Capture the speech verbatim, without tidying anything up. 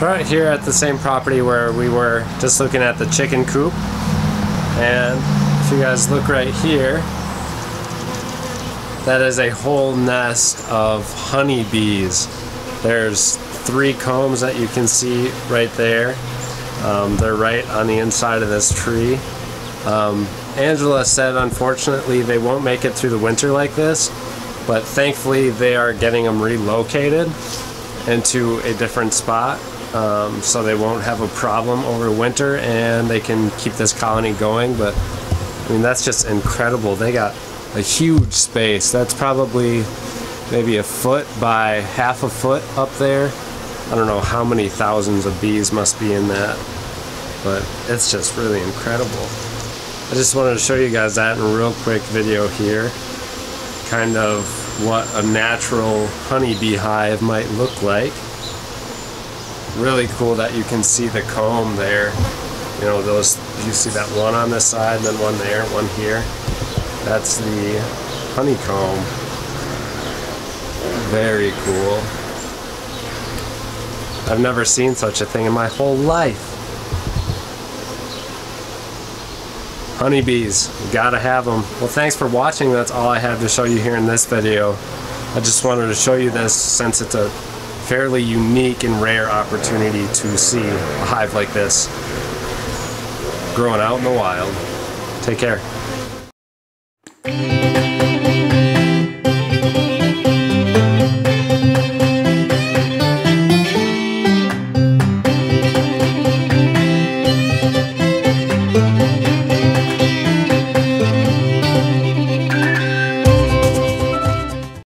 Right here at the same property where we were just looking at the chicken coop. And if you guys look right here, that is a whole nest of honeybees. There's three combs that you can see right there. Um, they're right on the inside of this tree. Um, Angela said unfortunately they won't make it through the winter like this, but thankfully they are getting them relocated into a different spot, um, so they won't have a problem over winter and they can keep this colony going. But I mean, that's just incredible. They got a huge space. That's probably maybe a foot by half a foot up there. I don't know how many thousands of bees must be in that, but it's just really incredible. I just wanted to show you guys that in a real quick video here, kind of what a natural honeybee hive might look like. Really cool that you can see the comb there. You know, those, you see that one on this side, then one there, one here. That's the honeycomb. Very cool. I've never seen such a thing in my whole life. Honeybees, gotta have them. Well, thanks for watching. That's all I have to show you here in this video. I just wanted to show you this since it's a fairly unique and rare opportunity to see a hive like this growing out in the wild. Take care.